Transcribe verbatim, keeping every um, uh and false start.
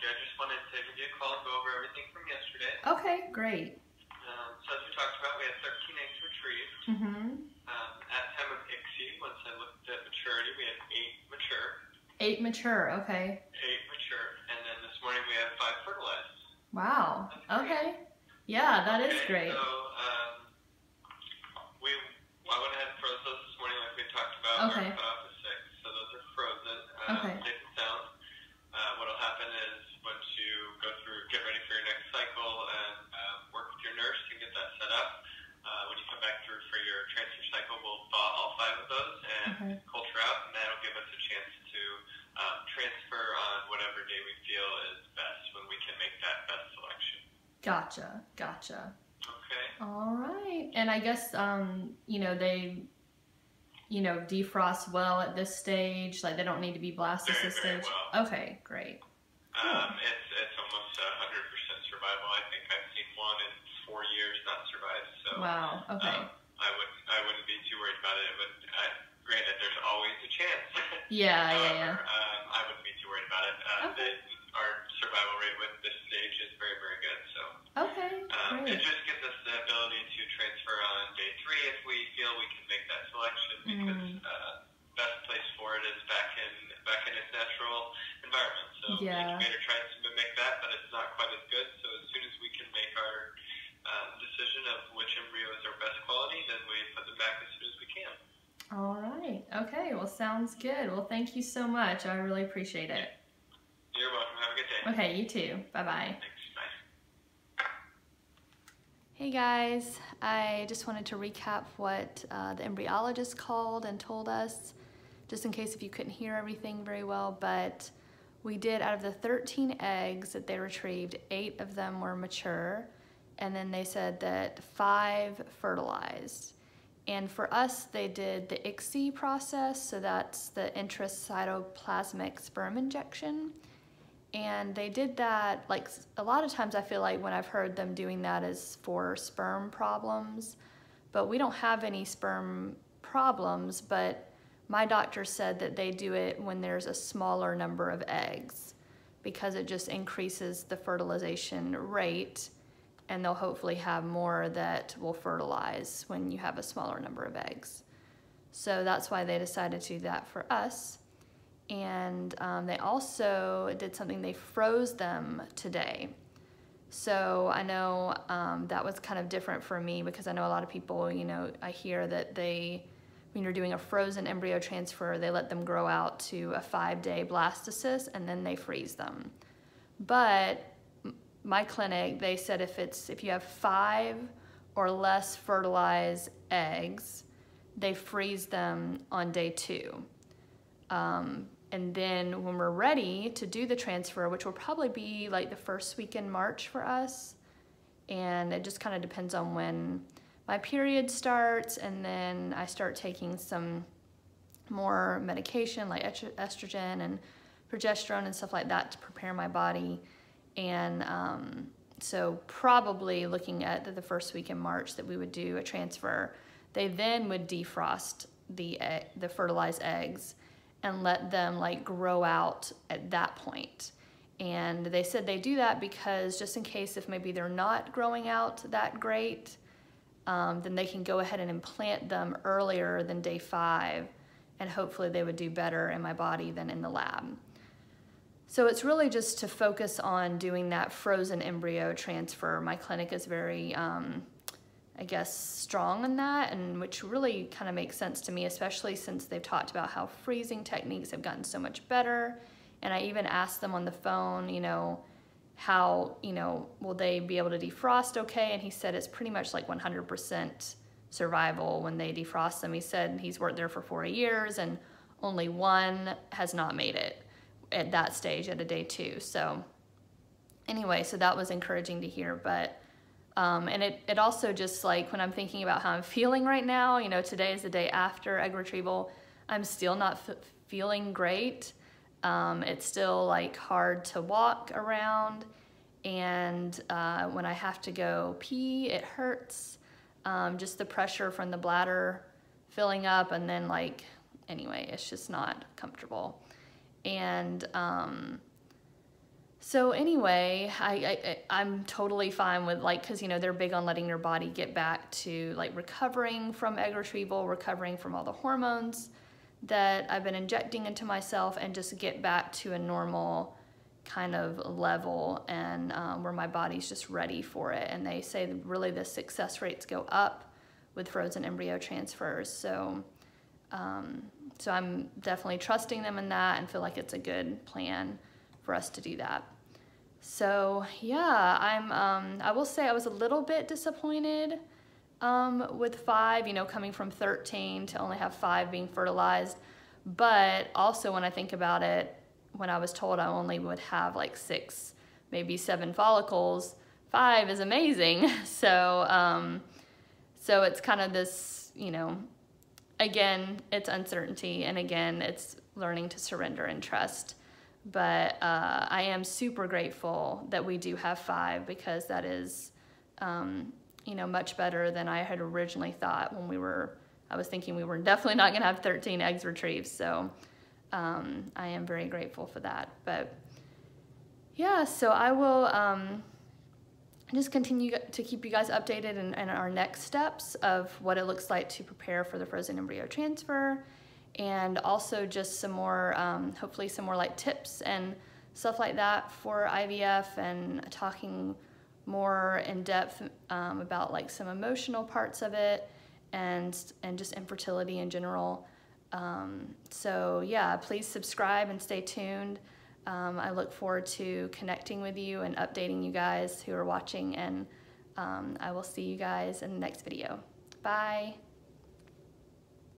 you. I just wanted to give you a call and go over everything from yesterday. Okay, great. Um, so as we talked about, we had thirteen eggs retrieved. Mm-hmm. Um, at time of I C S I, once I looked at maturity, we had eight mature. Eight mature, okay. Eight mature, and then this morning we had five fertilized. Wow, okay. Yeah, that okay, is great. So, um, we, well, I went ahead and froze those this morning like we talked about. Okay. Our cutoff is six, so those are frozen. Um, okay. Gotcha, gotcha. Okay. All right. And I guess, um, you know, they, you know, defrost well at this stage. Like, they don't need to be blastocyst. Very, very well. Okay, great. Cool. Um, it's, it's almost one hundred percent survival. I think I've seen one in four years not survive. So, wow, okay. Um, I, wouldn't, I wouldn't be too worried about it. But I, granted, there's always a chance. Yeah, However, yeah, yeah. Um, I wouldn't be too worried about it. Uh, okay. They, our survival rate with this stage is very, very good. So okay, um, it just gives us the ability to transfer on day three if we feel we can make that selection, because mm. uh, best place for it is back in back in its natural environment. So the yeah. incubator tries to mimic that, but it's not quite as good. So as soon as we can make our uh, decision of which embryo is our best quality, then we put them back as soon as we can. All right. Okay. Well, sounds good. Well, thank you so much. I really appreciate it. You're welcome. Have a good day. Okay, you too. Bye-bye. Thanks. Bye. Hey guys, I just wanted to recap what uh, the embryologist called and told us, just in case if you couldn't hear everything very well, but we did, out of the thirteen eggs that they retrieved, eight of them were mature, and then they said that five fertilized. And for us, they did the I C S I process, so that's the intracytoplasmic sperm injection. And they did that, like, a lot of times I feel like when I've heard them doing that is for sperm problems, but we don't have any sperm problems, but my doctor said that they do it when there's a smaller number of eggs, because it just increases the fertilization rate, and they'll hopefully have more that will fertilize when you have a smaller number of eggs. So that's why they decided to do that for us. And um, they also did something, they froze them today. So I know um, that was kind of different for me, because I know a lot of people, you know, I hear that they, when you're doing a frozen embryo transfer, they let them grow out to a five-day blastocyst and then they freeze them. But my clinic, they said if it's, if you have five or less fertilized eggs, they freeze them on day two. Um, and then when we're ready to do the transfer, which will probably be like the first week in March for us, and it just kind of depends on when my period starts, and then I start taking some more medication like estrogen and progesterone and stuff like that to prepare my body. And um, so probably looking at the first week in March that we would do a transfer. They then would defrost the, egg, the fertilized eggs, and let them like grow out at that point. And they said they do that because just in case if maybe they're not growing out that great, um, then they can go ahead and implant them earlier than day five, and hopefully they would do better in my body than in the lab. So it's really just to focus on doing that frozen embryo transfer. My clinic is very, um, I guess, strong in that, and which really kind of makes sense to me, especially since they've talked about how freezing techniques have gotten so much better. And I even asked them on the phone, you know, how, you know, will they be able to defrost okay? And he said it's pretty much like one hundred percent survival when they defrost them. He said he's worked there for four years and only one has not made it at that stage at a day two. So anyway, so that was encouraging to hear, but Um, and it, it also just like when I'm thinking about how I'm feeling right now, you know, today is the day after egg retrieval, I'm still not f feeling great. Um, it's still like hard to walk around, and uh, when I have to go pee, it hurts. Um, just the pressure from the bladder filling up, and then like, anyway, it's just not comfortable. And um, So anyway, I, I, I'm totally fine with, like, because, you know, they're big on letting your body get back to, like, recovering from egg retrieval, recovering from all the hormones that I've been injecting into myself, and just get back to a normal kind of level, and um, where my body's just ready for it. And they say that really the success rates go up with frozen embryo transfers. So, um, so I'm definitely trusting them in that and feel like it's a good plan for us to do that. So yeah, I'm um, I will say I was a little bit disappointed um, with five, you know, coming from thirteen to only have five being fertilized. But also, when I think about it, when I was told I only would have like six, maybe seven follicles, five is amazing. So um, so it's kind of this, you know, again, it's uncertainty, and again, it's learning to surrender and trust. But uh, I am super grateful that we do have five, because that is, um, you know, much better than I had originally thought when we were, I was thinking we were definitely not going to have thirteen eggs retrieved. So um, I am very grateful for that. But yeah, so I will um, just continue to keep you guys updated in, in our next steps of what it looks like to prepare for the frozen embryo transfer. And also just some more, um, hopefully some more like tips and stuff like that for I V F, and talking more in depth um, about like some emotional parts of it, and, and just infertility in general. Um, so yeah, please subscribe and stay tuned. Um, I look forward to connecting with you and updating you guys who are watching, and um, I will see you guys in the next video. Bye.